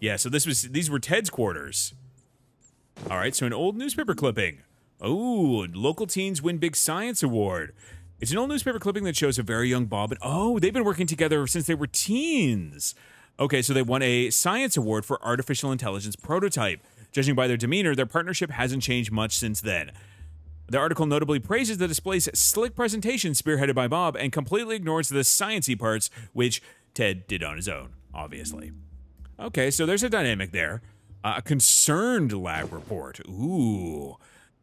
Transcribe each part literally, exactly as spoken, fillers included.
Yeah, so this was these were Ted's quarters. All right, so an old newspaper clipping. Oh, local teens win big science award. It's an old newspaper clipping that shows a very young Bob and oh, they've been working together since they were teens. Okay, so they won a science award for artificial intelligence prototype. Judging by their demeanor, their partnership hasn't changed much since then. The article notably praises the display's slick presentation spearheaded by Bob and completely ignores the science-y parts, which Ted did on his own, obviously. Okay, so there's a dynamic there. Uh, a concerned lab report. Ooh.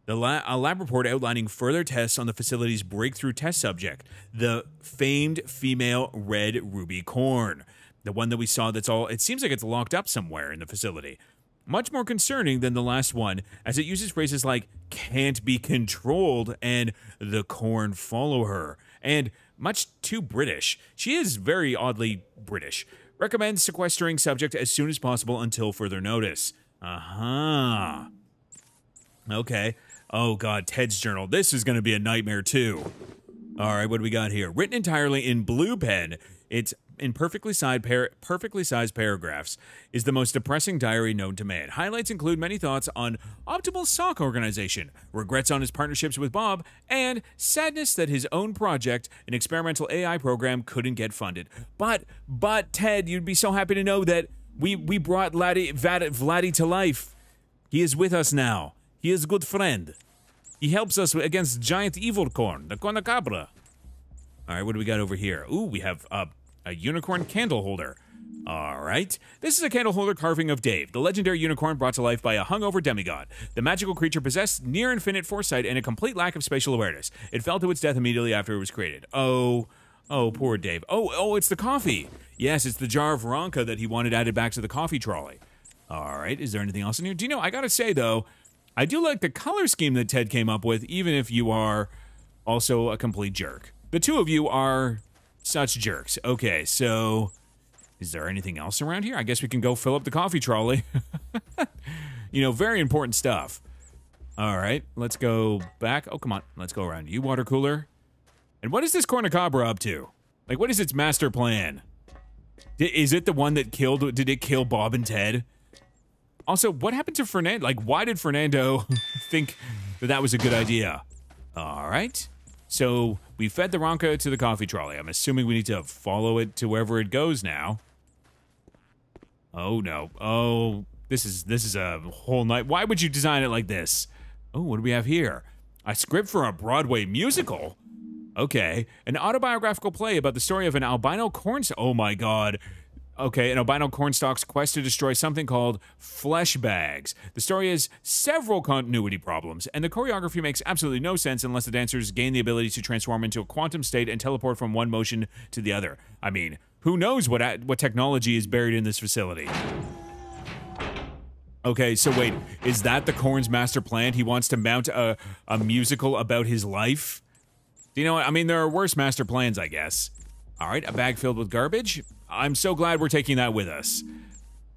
The la a lab report outlining further tests on the facility's breakthrough test subject, the famed female red ruby corn. The one that we saw that's all, it seems like it's locked up somewhere in the facility. Much more concerning than the last one, as it uses phrases like can't be controlled and the corn follow her, and much too British. She is very oddly British. Recommends sequestering subject as soon as possible until further notice. Uh-huh. Okay. Oh God, Ted's journal. This is gonna be a nightmare too. All right, what do we got here? Written entirely in blue pen. It's in perfectly sized, par perfectly sized paragraphs is the most depressing diary known to man. Highlights include many thoughts on optimal sock organization, regrets on his partnerships with Bob, and sadness that his own project, an experimental A I program, couldn't get funded. But, but Ted, you'd be so happy to know that we, we brought Vladdy, Vladdy to life. He is with us now. He is a good friend. He helps us against giant evil corn, the Cornacabra. All right, what do we got over here? Ooh, we have a, a unicorn candle holder. All right. This is a candle holder carving of Dave, the legendary unicorn brought to life by a hungover demigod. The magical creature possessed near infinite foresight and a complete lack of spatial awareness. It fell to its death immediately after it was created. Oh, oh, poor Dave. Oh, oh, it's the coffee. Yes, it's the jar of Ronka that he wanted added back to the coffee trolley. All right. Is there anything else in here? Do you know, I got to say, though, I do like the color scheme that Ted came up with, even if you are also a complete jerk. The two of you are such jerks. Okay, so is there anything else around here? I guess we can go fill up the coffee trolley. You know, very important stuff. All right, let's go back. Oh, come on. Let's go around you, water cooler. And what is this Cornacabra up to? Like, what is its master plan? D- is it the one that killed, did it kill Bob and Ted? Also, what happened to Fernando? Like, why did Fernando think that that was a good idea? All right. So we fed the Ronka to the coffee trolley. I'm assuming we need to follow it to wherever it goes now. Oh no. Oh, this is this is a whole night. Why would you design it like this? Oh, what do we have here? A script for a Broadway musical? Okay. An autobiographical play about the story of an albino corn. Oh my God. Okay, an albino cornstalk's quest to destroy something called flesh bags. The story has several continuity problems, and the choreography makes absolutely no sense unless the dancers gain the ability to transform into a quantum state and teleport from one motion to the other. I mean, who knows what, what technology is buried in this facility? Okay, so wait, is that the corn's master plan? He wants to mount a, a musical about his life? You know what? I mean, there are worse master plans, I guess. All right, a bag filled with garbage. I'm so glad we're taking that with us.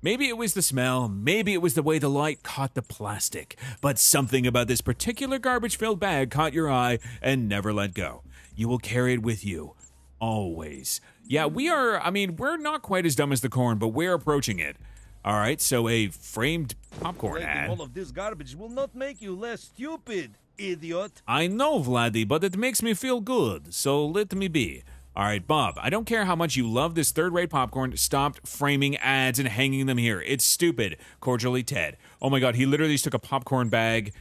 Maybe it was the smell, maybe it was the way the light caught the plastic, but something about this particular garbage-filled bag caught your eye and never let go. You will carry it with you, always. Yeah, we are, I mean, we're not quite as dumb as the corn, but we're approaching it. All right, so a framed popcorn ad. All of this garbage will not make you less stupid, idiot. I know, Vladdy, but it makes me feel good, so let me be. All right, Bob, I don't care how much you love this third-rate popcorn. Stop framing ads and hanging them here. It's stupid. Cordially, Ted. Oh, my God, he literally just took a popcorn bag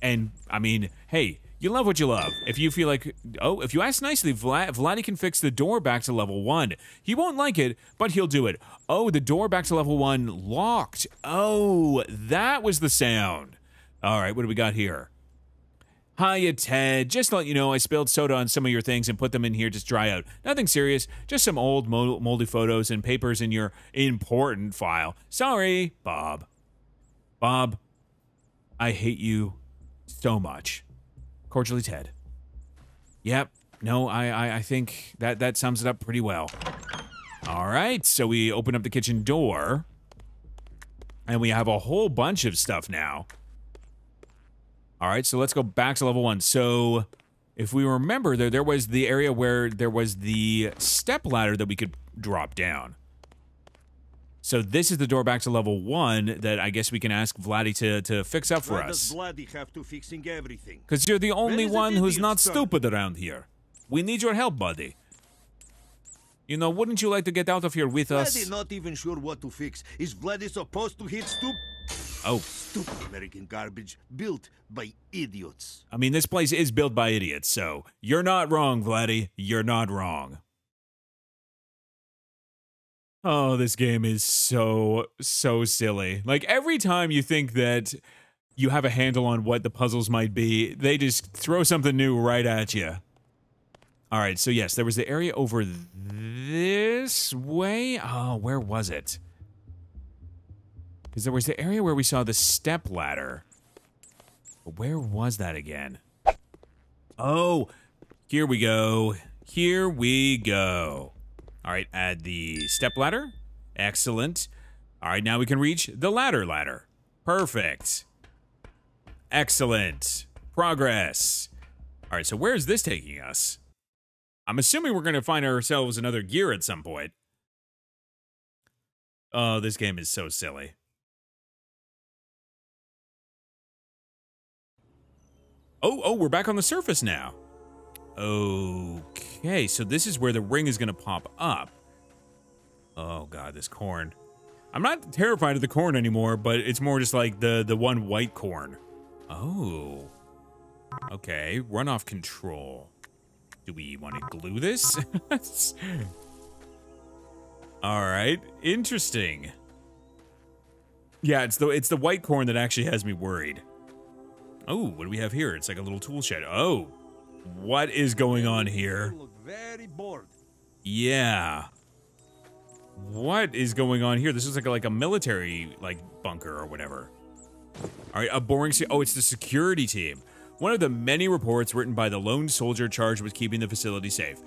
and, I mean, hey, you love what you love. If you feel like, oh, if you ask nicely, Vlad Vladdy can fix the door back to level one. He won't like it, but he'll do it. Oh, the door back to level one locked. Oh, that was the sound. All right, what do we got here? Hiya, Ted. Just to let you know, I spilled soda on some of your things and put them in here to dry out. Nothing serious, just some old moldy photos and papers in your important file. Sorry, Bob. Bob, I hate you so much. Cordially, Ted. Yep. No, I, I, I think that, that sums it up pretty well. All right, so we open up the kitchen door. And we have a whole bunch of stuff now. All right, so let's go back to level one. So if we remember, there, there was the area where there was the step ladder that we could drop down. So this is the door back to level one that I guess we can ask Vladdy to, to fix up for us. Why does Vladdy have to fixing everything? Because you're the only one who's not stupid around here. We need your help, buddy. You know, wouldn't you like to get out of here with us? Vladdy not even sure what to fix. Is Vladdy supposed to hit stupid? Oh. Stupid American garbage built by idiots. I mean, this place is built by idiots, so you're not wrong, Vladdy. You're not wrong. Oh, this game is so, so silly. Like, every time you think that you have a handle on what the puzzles might be, they just throw something new right at you. All right, so yes, there was the area over this way. Oh, where was it? Because there was the area where we saw the step ladder. But where was that again? Oh, here we go. Here we go. All right, add the step ladder. Excellent. All right, now we can reach the ladder ladder. Perfect. Excellent. Progress. All right, so where is this taking us? I'm assuming we're going to find ourselves another gear at some point. Oh, this game is so silly. Oh, oh, we're back on the surface now. Okay, so this is where the ring is going to pop up. Oh, God, this corn. I'm not terrified of the corn anymore, but it's more just like the, the one white corn. Oh. Okay, runoff control. Do we want to glue this? All right, interesting. Yeah, it's the, it's the white corn that actually has me worried. Oh, what do we have here? It's like a little tool shed. Oh. What is going on here? Yeah. What is going on here? This is like a, like a military like bunker or whatever. All right, a boring. Oh, it's the security team. One of the many reports written by the lone soldier charged with keeping the facility safe.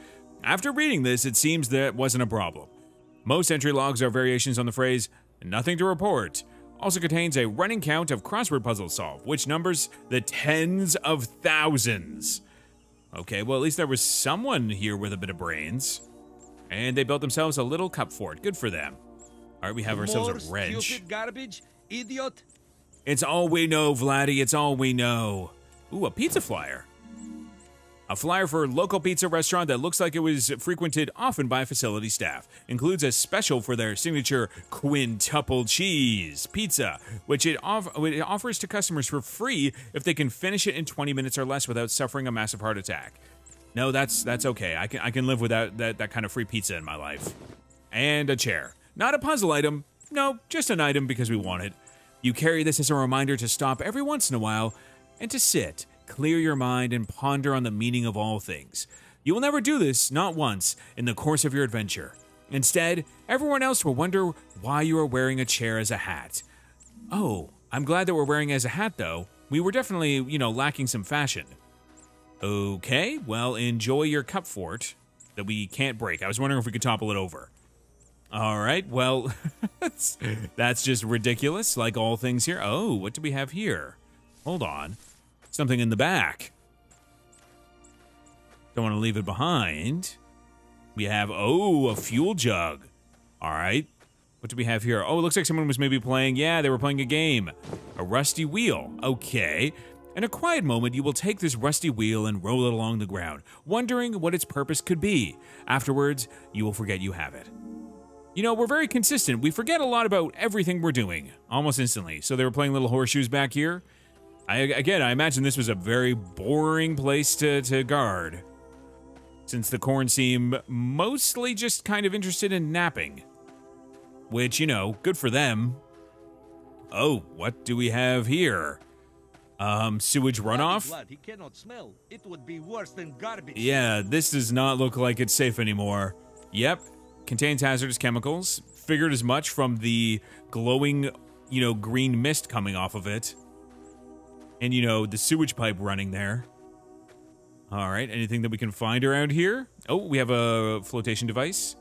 After reading this, it seems that wasn't a problem. Most entry logs are variations on the phrase "nothing to report." Also contains a running count of crossword puzzles solved, which numbers the tens of thousands. Okay, well, at least there was someone here with a bit of brains. And they built themselves a little cup fort. Good for them. All right, we have ourselves a wrench. Stupid garbage, idiot. It's all we know, Vladdy. It's all we know. Ooh, a pizza flyer. A flyer for a local pizza restaurant that looks like it was frequented often by facility staff. Includes a special for their signature quintuple cheese pizza, which it, off it offers to customers for free if they can finish it in twenty minutes or less without suffering a massive heart attack. No, that's that's okay. I can I can live without that, that kind of free pizza in my life. And a chair. Not a puzzle item. No, just an item because we want it. You carry this as a reminder to stop every once in a while and to sit. Clear your mind and ponder on the meaning of all things. You will never do this, not once, in the course of your adventure. Instead, everyone else will wonder why you are wearing a chair as a hat. Oh, I'm glad that we're wearing as a hat, though. We were definitely, you know, lacking some fashion. Okay, well, enjoy your cup fort that we can't break. I was wondering if we could topple it over. All right, well, that's, that's just ridiculous, like all things here. Oh, what do we have here? Hold on. Something in the back. Don't want to leave it behind. We have, oh, a fuel jug. All right. What do we have here? Oh, it looks like someone was maybe playing. Yeah, they were playing a game. A rusty wheel. Okay. In a quiet moment, you will take this rusty wheel and roll it along the ground, wondering what its purpose could be. Afterwards, you will forget you have it. You know, we're very consistent. We forget a lot about everything we're doing almost instantly. So they were playing little horseshoes back here. I, again, I imagine this was a very boring place to, to guard, since the corn seem mostly just kind of interested in napping, which, you know, good for them. Oh, what do we have here? Um, sewage runoff? Blood, he cannot smell. It would be worse than garbage. Yeah, this does not look like it's safe anymore. Yep, contains hazardous chemicals. Figured as much from the glowing, you know, green mist coming off of it. And, you know, the sewage pipe running there. All right, anything that we can find around here? Oh, we have a flotation device.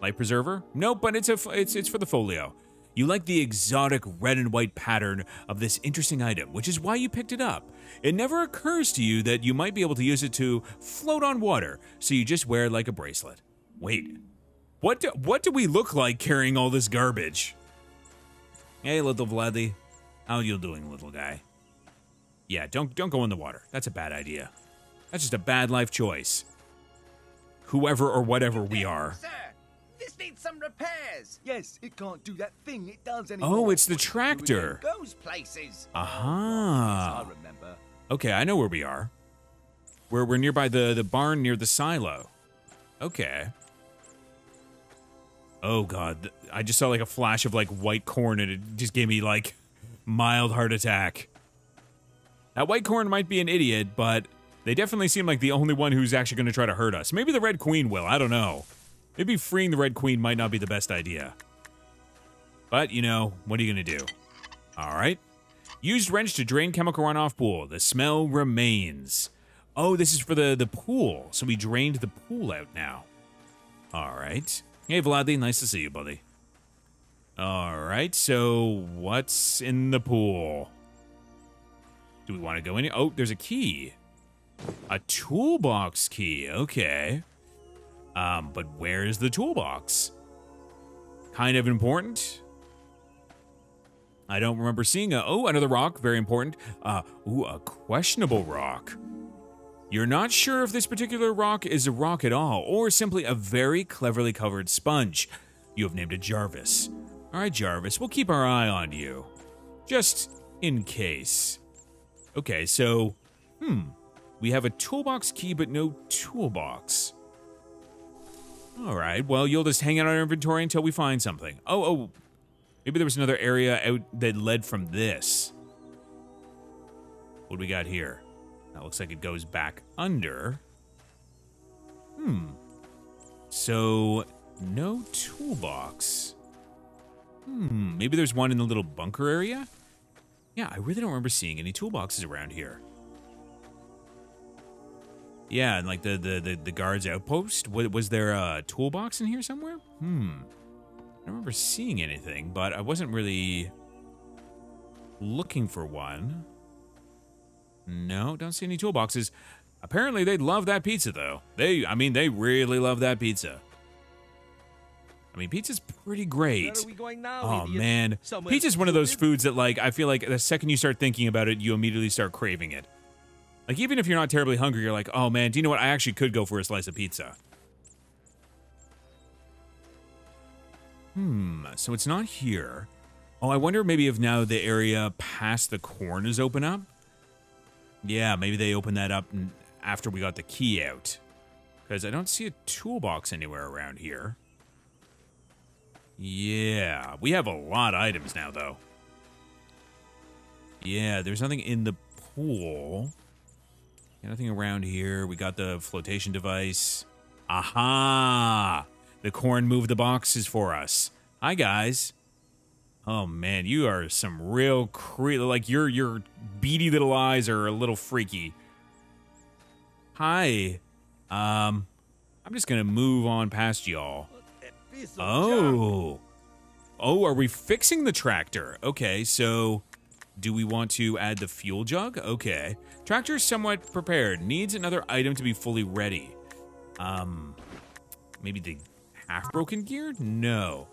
Light preserver? Nope, but it's, a, it's, it's for the folio. You like the exotic red and white pattern of this interesting item, which is why you picked it up. It never occurs to you that you might be able to use it to float on water, so you just wear it like a bracelet. Wait, What do, what do we look like carrying all this garbage? Hey, little Vladdy. How you doing, little guy? Yeah, don't don't go in the water. That's a bad idea. That's just a bad life choice. Whoever or whatever we are. Sir, this needs some repairs. Yes, it can't do that thing it does anymore. Oh, it's the tractor. It goes places. Aha. I remember. Okay, I know where we are. We're we're nearby the the barn near the silo. Okay. Oh God, I just saw like a flash of like white corn, and it just gave me like mild heart attack. That white corn might be an idiot, but they definitely seem like the only one who's actually going to try to hurt us. Maybe the Red Queen will. I don't know. Maybe freeing the Red Queen might not be the best idea. But you know, what are you going to do? All right. Used wrench to drain chemical runoff pool. The smell remains. Oh, this is for the the pool. So we drained the pool out now. All right. Hey, Vladdy, nice to see you, buddy. All right, so what's in the pool? Do we want to go in here? Oh, there's a key. A toolbox key, okay. Um, but where is the toolbox? Kind of important. I don't remember seeing a, oh, another rock, very important. Uh, ooh, a questionable rock. You're not sure if this particular rock is a rock at all, or simply a very cleverly covered sponge. You have named it Jarvis. All right, Jarvis, we'll keep our eye on you. Just in case. Okay, so, hmm. We have a toolbox key, but no toolbox. All right, well, you'll just hang out on our inventory until we find something. Oh, oh, maybe there was another area out that led from this. What do we got here? That looks like it goes back under. Hmm. So, no toolbox. Hmm, maybe there's one in the little bunker area? Yeah, I really don't remember seeing any toolboxes around here. Yeah, and like the, the, the, the guard's outpost. What, was there a toolbox in here somewhere? Hmm. I don't remember seeing anything, but I wasn't really looking for one. No, don't see any toolboxes. Apparently, they love that pizza, though. They, I mean, they really love that pizza. I mean, pizza's pretty great. Now, oh, man. Somewhere pizza's one of those foods that, like, I feel like the second you start thinking about it, you immediately start craving it. Like, even if you're not terribly hungry, you're like, oh, man, do you know what? I actually could go for a slice of pizza. Hmm, so it's not here. Oh, I wonder maybe if now the area past the corn is open up. Yeah, maybe they opened that up after we got the key out. Because I don't see a toolbox anywhere around here. Yeah, we have a lot of items now, though. Yeah, there's nothing in the pool. Yeah, nothing around here. We got the flotation device. Aha! The corn moved the boxes for us. Hi, guys. Oh man, you are some real cre- like your your beady little eyes are a little freaky. Hi, um, I'm just gonna move on past y'all. Oh, oh, are we fixing the tractor? Okay, so do we want to add the fuel jug? Okay, tractor is somewhat prepared. Needs another item to be fully ready. Um, maybe the half-broken gear? No.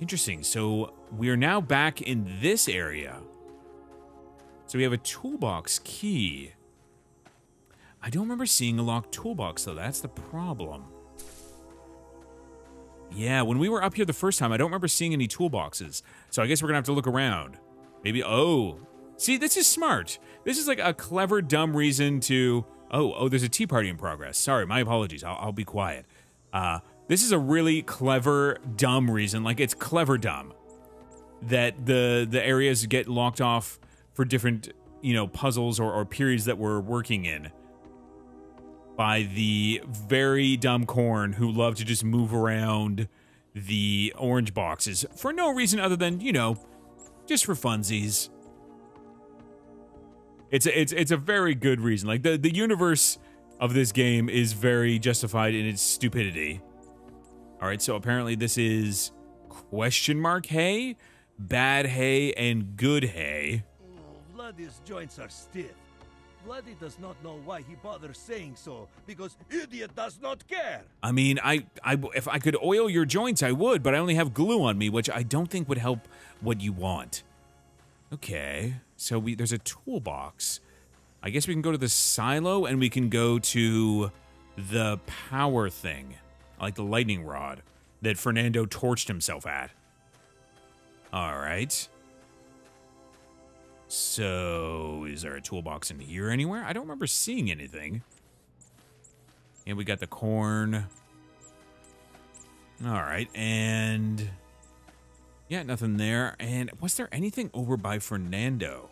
Interesting, so we are now back in this area. So we have a toolbox key. I don't remember seeing a locked toolbox, though. That's the problem. Yeah, when we were up here the first time, I don't remember seeing any toolboxes. So I guess we're gonna have to look around. Maybe, oh. See, this is smart. This is like a clever, dumb reason to, oh, oh, there's a tea party in progress. Sorry, my apologies, I'll, I'll be quiet. Uh, This is a really clever, dumb reason. Like, it's clever dumb that the the areas get locked off for different, you know, puzzles or, or periods that we're working in by the very dumb corn who love to just move around the orange boxes for no reason other than, you know, just for funsies. It's a, it's, it's a very good reason. Like, the, the universe of this game is very justified in its stupidity. All right, so apparently this is question mark hay, bad hay, and good hay. Oh, Vladdy's joints are stiff. Vladdy does not know why he bothers saying so, because idiot does not care. I mean, I, I, if I could oil your joints, I would, but I only have glue on me, which I don't think would help what you want. Okay, so we there's a toolbox. I guess we can go to the silo, and we can go to the power thing, like the lightning rod that Fernando torched himself at. All right. So, is there a toolbox in here anywhere? I don't remember seeing anything. And we got the corn. All right, and... yeah, nothing there. And was there anything over by Fernando?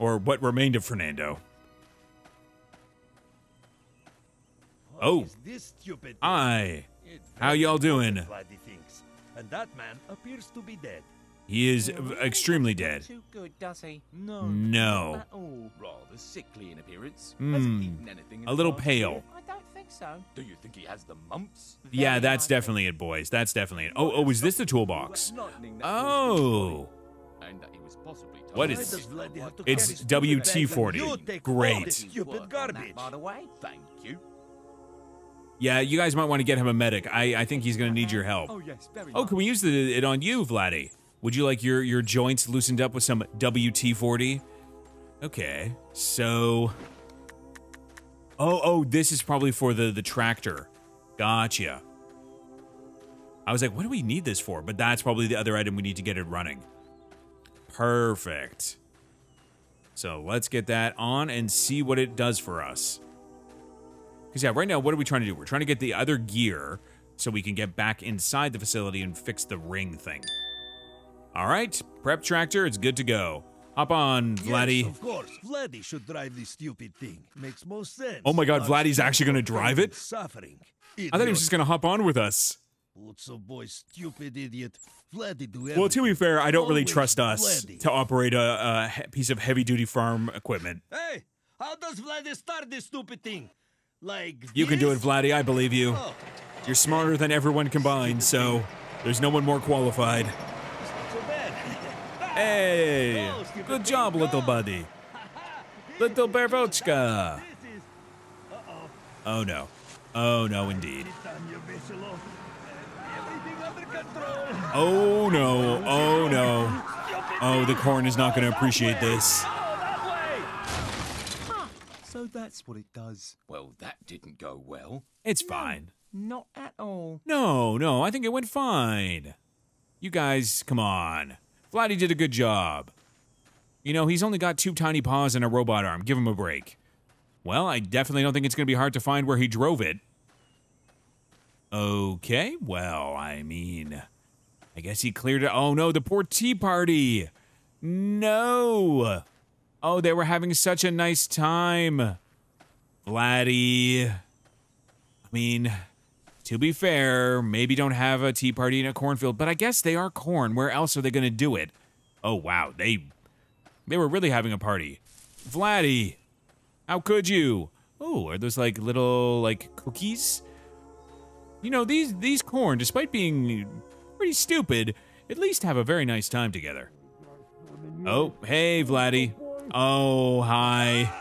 Or what remained of Fernando? What oh, is this stupid I. How y'all doing? And that man appears to be dead. He is extremely dead. Too good, does he? No. No. Rather sickly in appearance. Mm. A little pale. I don't think so. Do you think he has the mumps? Yeah, that's definitely it, boys. That's definitely it. Oh, oh, is this the toolbox? Oh. What is this? It's W D forty. Great. Stupid garbage. By the way, thank you. Yeah, you guys might want to get him a medic. I I think he's going to need your help. Oh, yes, very Oh, can we use the, it on you, Vladdy? Would you like your, your joints loosened up with some W D forty? Okay, so... Oh, oh, this is probably for the, the tractor. Gotcha. I was like, what do we need this for? But that's probably the other item we need to get it running. Perfect. So let's get that on and see what it does for us. Because, yeah, right now, what are we trying to do? We're trying to get the other gear so we can get back inside the facility and fix the ring thing. All right, prep tractor, it's good to go. Hop on, Vladdy. Yes, of course, Vladdy should drive this stupid thing. Makes most sense. Oh my God, Vladdy's actually going to drive it? Suffering. Idiot. I thought he was just going to hop on with us. What's up, boy, stupid idiot? Vladdy do everything. Well, to be fair, I don't really trust us Vladdy. to operate a, a piece of heavy-duty farm equipment. Hey, how does Vladdy start this stupid thing? Like this? You can do it, Vladdy. I believe you. Oh. You're smarter than everyone combined, so there's no one more qualified. Hey, good job, little buddy. Little Bervochka. Oh, no. Oh, no, indeed. Oh, no. Oh, no. Oh, the corn is not going to appreciate this. So that's what it does. Well, that didn't go well. It's fine. Not at all. No, no, I think it went fine. You guys, come on. Vladdy did a good job. You know, he's only got two tiny paws and a robot arm. Give him a break. Well, I definitely don't think it's going to be hard to find where he drove it. Okay, well, I mean, I guess he cleared it. Oh, no, the poor tea party. No. Oh, they were having such a nice time. Vladdy. I mean... to be fair, maybe don't have a tea party in a cornfield, but I guess they are corn. Where else are they going to do it? Oh, wow. They they were really having a party. Vladdy, how could you? Oh, are those like little like cookies? You know, these, these corn, despite being pretty stupid, at least have a very nice time together. Oh, hey, Vladdy. Oh, hi.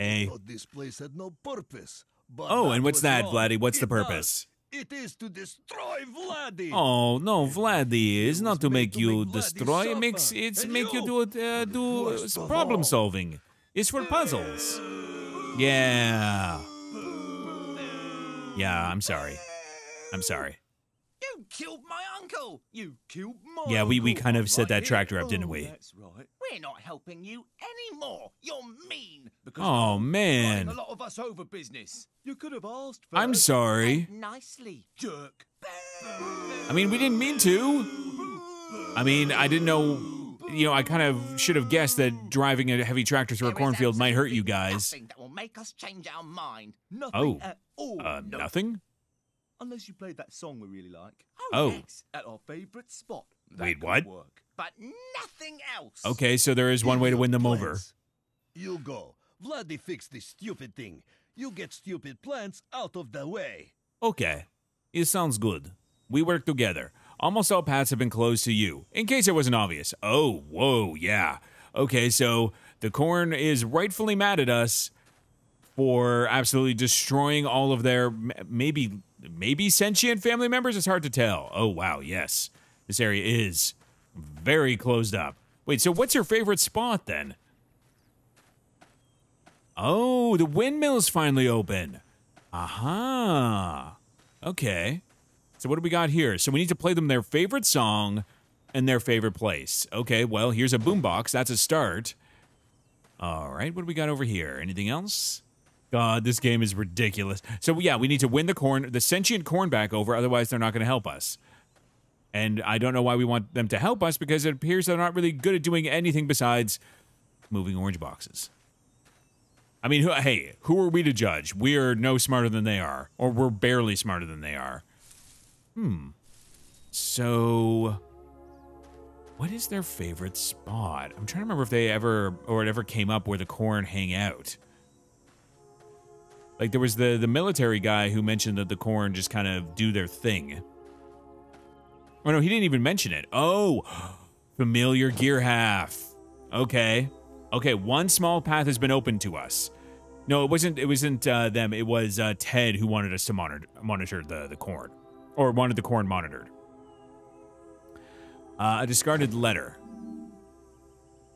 Hey. This place had no purpose, but oh, and what's that, wrong. Vladdy? What's it the purpose? Does. It is to destroy Vladdy. Oh no, Vladdy! It's not to make, to make you Vladdy destroy. Suffer. It makes it's and make you, you do it uh, do uh, problem solving. It's for puzzles. Yeah. Yeah, I'm sorry. I'm sorry. You killed my uncle. You killed my Yeah, we, we kind of set right that tractor up, didn't we? Oh, that's right. We're not helping you anymore. You're mean. Because oh, man. A lot of us over business. You could have asked for I'm sorry. Nicely, jerk. I mean, we didn't mean to. I mean, I didn't know, you know, I kind of should have guessed that driving a heavy tractor through there a cornfield might hurt you guys. Nothing that will make us change our mind. Nothing oh, at all. Uh, no. Nothing? Unless you played that song we really like. Oh, yes, at our favorite spot. That Wait, what? Work, but nothing else. Okay, so there is one way to win them plans. over. You go. Vladdy fix this stupid thing. You get stupid plants out of the way. Okay, it sounds good. We work together. Almost all paths have been closed to you, in case it wasn't obvious. Oh, whoa, yeah. Okay, so the corn is rightfully mad at us for absolutely destroying all of their maybe maybe sentient family members. It's hard to tell. Oh, wow, yes. This area is very closed up. Wait, so what's your favorite spot then? Oh, the windmill's finally open. Aha. Okay. So what do we got here? So we need to play them their favorite song and their favorite place. Okay, well, here's a boombox. That's a start. All right, what do we got over here? Anything else? God, this game is ridiculous. So yeah, we need to win the corn, the sentient corn back over, otherwise they're not going to help us. And I don't know why we want them to help us, because it appears they're not really good at doing anything besides moving orange boxes. I mean, who, hey, who are we to judge? We are no smarter than they are, or we're barely smarter than they are. Hmm. So, what is their favorite spot? I'm trying to remember if they ever, or it ever came up where the corn hang out. Like, there was the, the military guy who mentioned that the corn just kind of do their thing. Oh, no, he didn't even mention it. Oh, familiar gear half. Okay. Okay, one small path has been opened to us. No, it wasn't It wasn't uh, them. It was uh, Ted who wanted us to monitor, monitor the, the corn. Or wanted the corn monitored. Uh, a discarded letter.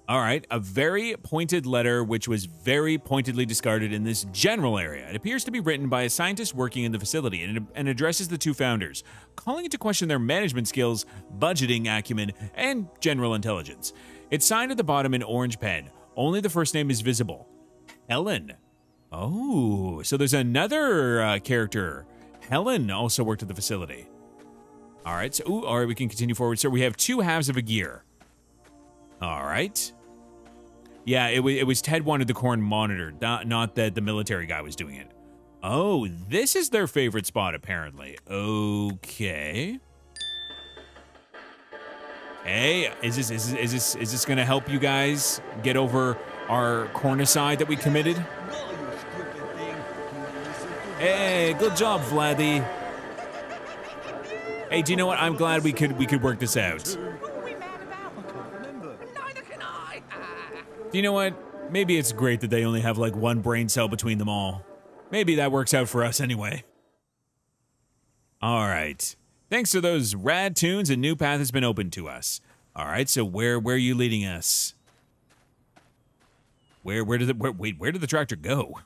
All right, a very pointed letter which was very pointedly discarded in this general area. It appears to be written by a scientist working in the facility and, and addresses the two founders, calling into question their management skills, budgeting acumen, and general intelligence. It's signed at the bottom in orange pen. Only the first name is visible. Helen. Oh, so there's another uh, character. Helen also worked at the facility. All right, so ooh, all right, we can continue forward. So we have two halves of a gear. All right. Yeah, it, it was Ted wanted the corn monitored, not, not that the military guy was doing it. Oh, this is their favorite spot, apparently. Okay. Hey, is this is this, is this, is this gonna help you guys get over our cornicide that we committed? Hey, good job, Vladdy. Hey, do you know what? I'm glad we could we could work this out. Do you know what? Maybe it's great that they only have like one brain cell between them all. Maybe that works out for us anyway. All right. Thanks to those rad tunes, a new path has been opened to us. All right. So where where are you leading us? Where where did the where, wait where did the tractor go?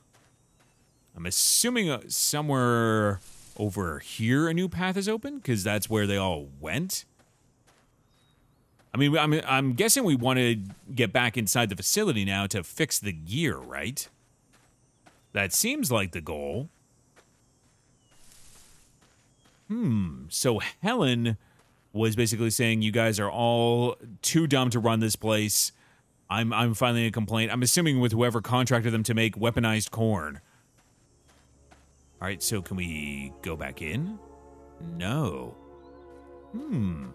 I'm assuming somewhere over here a new path is open because that's where they all went. I mean, I'm, I'm guessing we want to get back inside the facility now to fix the gear, right? That seems like the goal. Hmm, so Helen was basically saying you guys are all too dumb to run this place. I'm, I'm filing a complaint. I'm assuming with whoever contracted them to make weaponized corn. All right, so can we go back in? No. Hmm.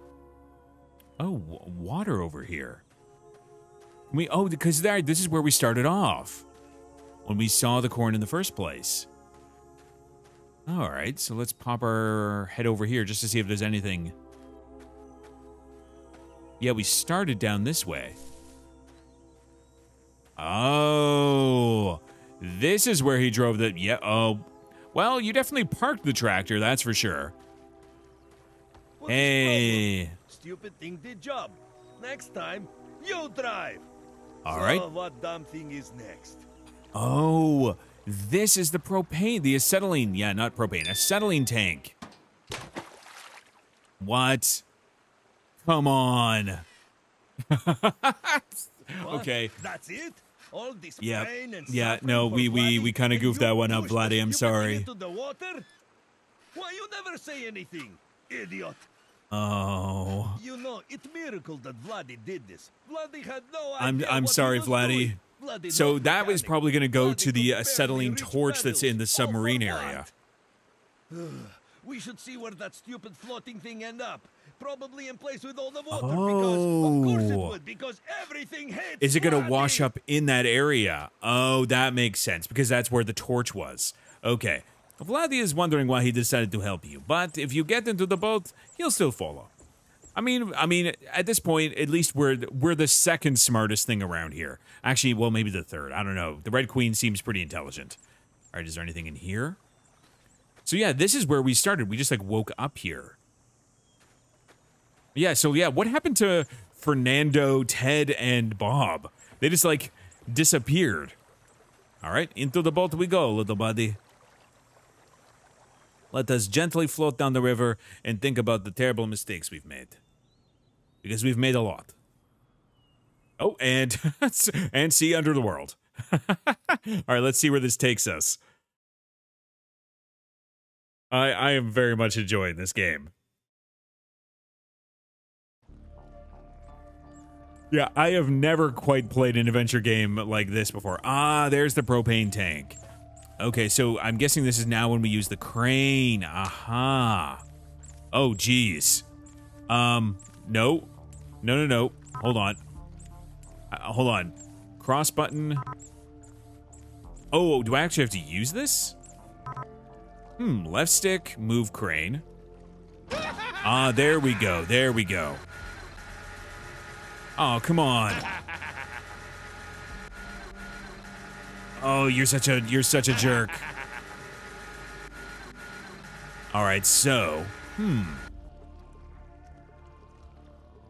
Oh, water over here. We oh, because there, this is where we started off when we saw the corn in the first place. All right, so let's pop our head over here just to see if there's anything. Yeah, we started down this way. Oh, this is where he drove the yeah. Oh, well, you definitely parked the tractor, that's for sure. What's hey. Stupid thing did job. Next time, you drive. All so right. What dumb thing is next? Oh, this is the propane, the acetylene. Yeah, not propane, acetylene tank. What? Come on. Okay. That's it. All this yeah. And yeah. No, we we we kind of goofed that one up, Vladdy. I'm sorry. The water? Why you never say anything, idiot? Oh. You know, it's miracle that Vladdy did this. Vladdy had no idea. I'm I'm sorry, Vladdy. Vladdy. So that was probably going to go to the acetylene torch that's in the submarine area. We should see where that stupid floating thing end up. Probably in place with all the water. Oh. Because of course it would, because everything hits. Is it going to wash up in that area? Oh, that makes sense because that's where the torch was. Okay. Vladdy is wondering why he decided to help you, but if you get into the boat, he'll still follow. I mean, I mean, at this point, at least we're we're the second smartest thing around here. Actually, well, maybe the third. I don't know. The Red Queen seems pretty intelligent. All right, is there anything in here? So yeah, this is where we started. We just like woke up here. Yeah. So yeah, what happened to Fernando, Ted, and Bob? They just like disappeared. All right, into the boat we go, little buddy. Let us gently float down the river and think about the terrible mistakes we've made. Because we've made a lot. Oh, and, and see under the world. All right, let's see where this takes us. I, I am very much enjoying this game. Yeah, I have never quite played an adventure game like this before. Ah, there's the propane tank. Okay, so I'm guessing this is now when we use the crane. Aha. Oh, geez. Um, no. No, no, no. Hold on. Uh, hold on. Cross button. Oh, do I actually have to use this? Hmm, left stick, move crane. Ah, there we go. There we go. Oh, come on. Oh, you're such a you're such a jerk. All right, so, hmm.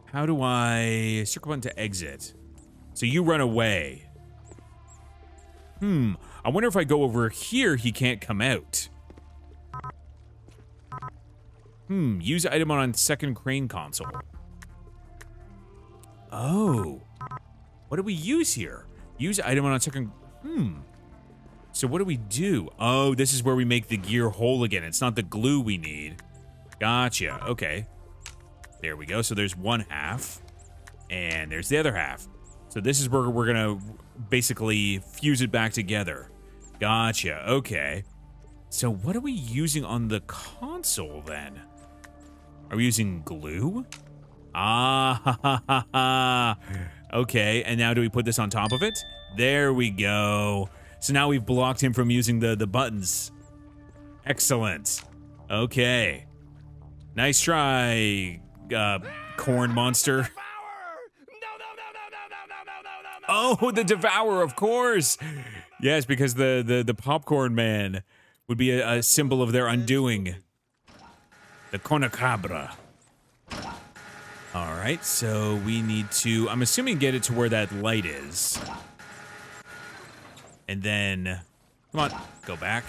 How do I circle button to exit? So you run away. Hmm. I wonder if I go over here, he can't come out. Hmm. Use item on second crane console. Oh. What do we use here? Use item on second. Hmm. So what do we do? Oh, this is where we make the gear whole again. It's not the glue we need. Gotcha. Okay. There we go. So there's one half. And there's the other half. So this is where we're going to basically fuse it back together. Gotcha. Okay. So what are we using on the console then? Are we using glue? Ah, ha, ha, ha, ha. Okay. And now do we put this on top of it? There we go. So now we've blocked him from using the, the buttons. Excellent. Okay. Nice try, uh, corn monster. Oh, the devourer, of course. Yes, because the, the, the popcorn man would be a, a symbol of their undoing. The Cornacabra. All right, so we need to, I'm assuming, get it to where that light is. And then, come on, go back.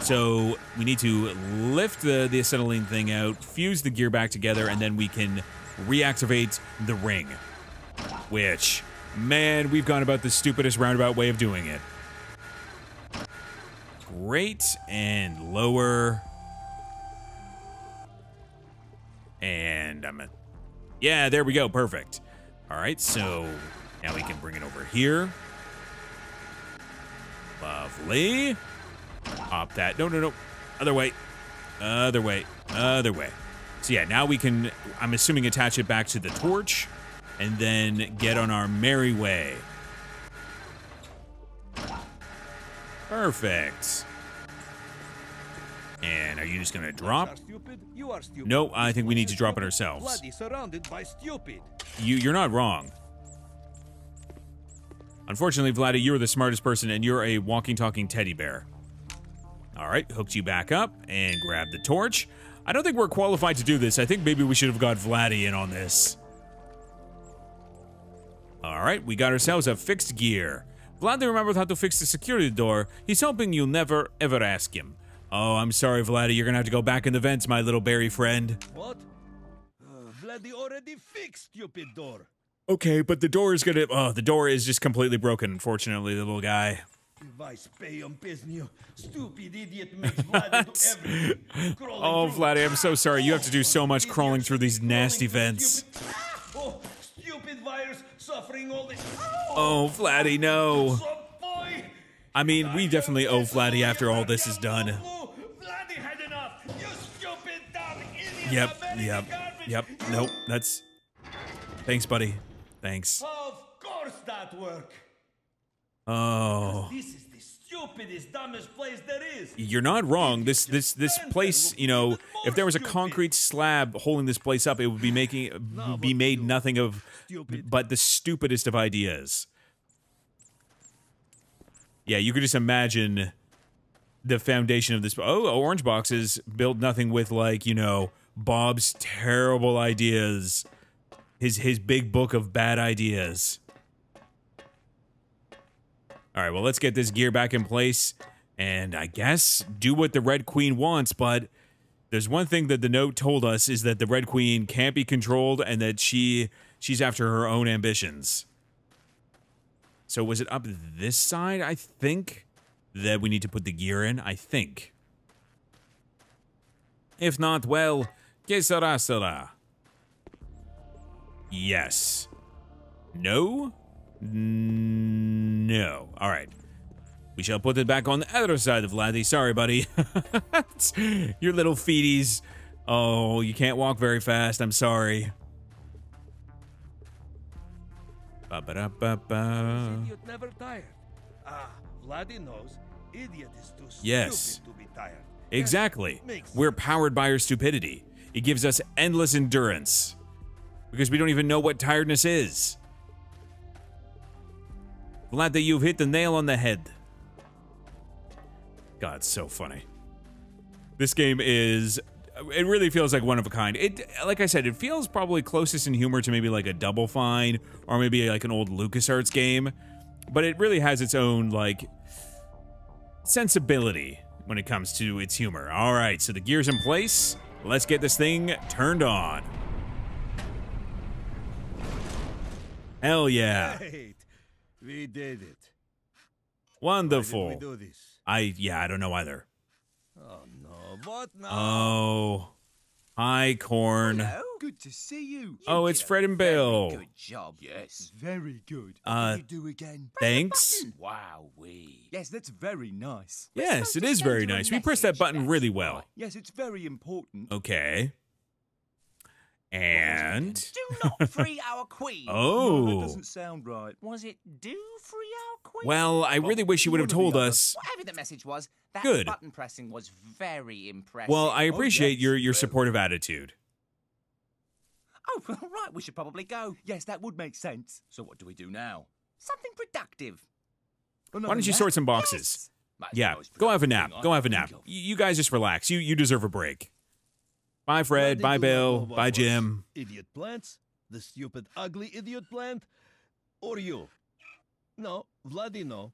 So we need to lift the, the acetylene thing out, fuse the gear back together, and then we can reactivate the ring. Which, man, we've gone about the stupidest roundabout way of doing it. Great, and lower. And I'm at, yeah, there we go, perfect. All right, so now we can bring it over here. Lovely. Pop that. No, no, no. Other way. Other way. Other way. So yeah, now we can, I'm assuming, attach it back to the torch and then get on our merry way. Perfect. And are you just going to drop? You are stupid. No, I think we need to drop it ourselves. Surrounded by stupid. You, you're not wrong. Unfortunately, Vladdy, you're the smartest person, and you're a walking, talking teddy bear. All right, hooked you back up and grabbed the torch. I don't think we're qualified to do this. I think maybe we should have got Vladdy in on this. All right, we got ourselves a fixed gear. Vladdy remembered how to fix the security door. He's hoping you'll never, ever ask him. Oh, I'm sorry, Vladdy. You're going to have to go back in the vents, my little berry friend. What? Uh, Vladdy already fixed stupid door. Okay, but the door is gonna, oh, the door is just completely broken, unfortunately, the little guy. Stupid idiot makes Vladdy do everything. Oh, Vladdy, I'm so sorry. You have to do so much crawling through these nasty vents. Oh, stupid virus suffering all this. Oh, Vladdy, no. I mean, we definitely owe Vladdy after all this is done. Vladdy had enough. You stupid dumb idiot. Yep, yep, yep. Nope, that's. Thanks, buddy. Thanks. Of course that work. Oh. This is the stupidest, dumbest place there is. You're not wrong. This this this place, you know, if there was a concrete slab holding this place up, it would be making no, be made nothing of stupid. But the stupidest of ideas. Yeah, you could just imagine the foundation of this. Oh, orange boxes build nothing with, like, you know, Bob's terrible ideas, his his big book of bad ideas. All right, well, let's get this gear back in place and I guess do what the Red Queen wants, but there's one thing that the note told us is that the Red Queen can't be controlled and that she she's after her own ambitions. So was it up this side, I think, that we need to put the gear in, I think. If not, well, que sera, sera. Yes. No? No. All right. We shall put it back on the other side of Vladdy. Sorry, buddy. Your little feeties. Oh, you can't walk very fast. I'm sorry. Ba-ba-da-ba-ba. Idiot never tired. Ah, Vladdy knows idiot is too stupid yes. to be tired. Exactly. We're powered by our stupidity. It gives us endless endurance. Because we don't even know what tiredness is. Glad that you've hit the nail on the head. God, it's so funny. This game is... It really feels like one of a kind. It, like I said, it feels probably closest in humor to maybe like a Double Fine or maybe like an old LucasArts game. But it really has its own, like, sensibility when it comes to its humor. All right, so the gear's in place. Let's get this thing turned on. Hell yeah. Right. We did it. Wonderful. Why did we do this? I, yeah, I don't know either. Oh, no. What now? Oh. Hi, Corn. Hello? Good to see you. you oh, it's Fred and Bill. Good job. Yes. Very good. Uh, you do again? Thanks. Wow, we. Yes, that's very nice. Yes, it is very nice. We pressed that button really well. Yes, it's very important. Okay. And do not free our queen. Oh, no, that doesn't sound right. Was it do free our queen? Well, I really wish you would have told us. Whatever the message was, that good. Button pressing was very impressive. Well, I appreciate oh, yes. your your supportive attitude. Oh, right. We should probably go. Yes, that would make sense. So, what do we do now? Something productive. Why don't you sort some boxes? Yes. Yeah, go have a nap. Go have a nap. You guys just relax. You you deserve a break. Bye, Fred. Bye, Bill. Bye, Jim. Idiot plants, the stupid, ugly idiot plant, or you? No, Vladdy, no.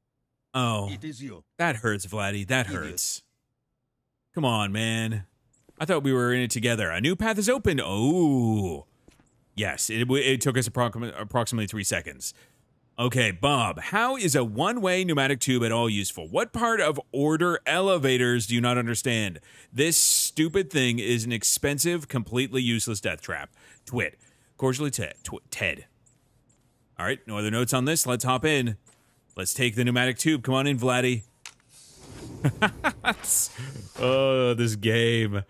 Oh, it is you. That hurts, Vladdy. That idiot. Hurts. Come on, man. I thought we were in it together. A new path is open. Oh, yes. It it took us approximately three seconds. Okay, Bob. How is a one-way pneumatic tube at all useful? What part of order elevators do you not understand? This stupid thing is an expensive, completely useless death trap. Twit. Cordially, Ted. Ted. All right, no other notes on this. Let's hop in. Let's take the pneumatic tube. Come on in, Vladdy. Oh, this game.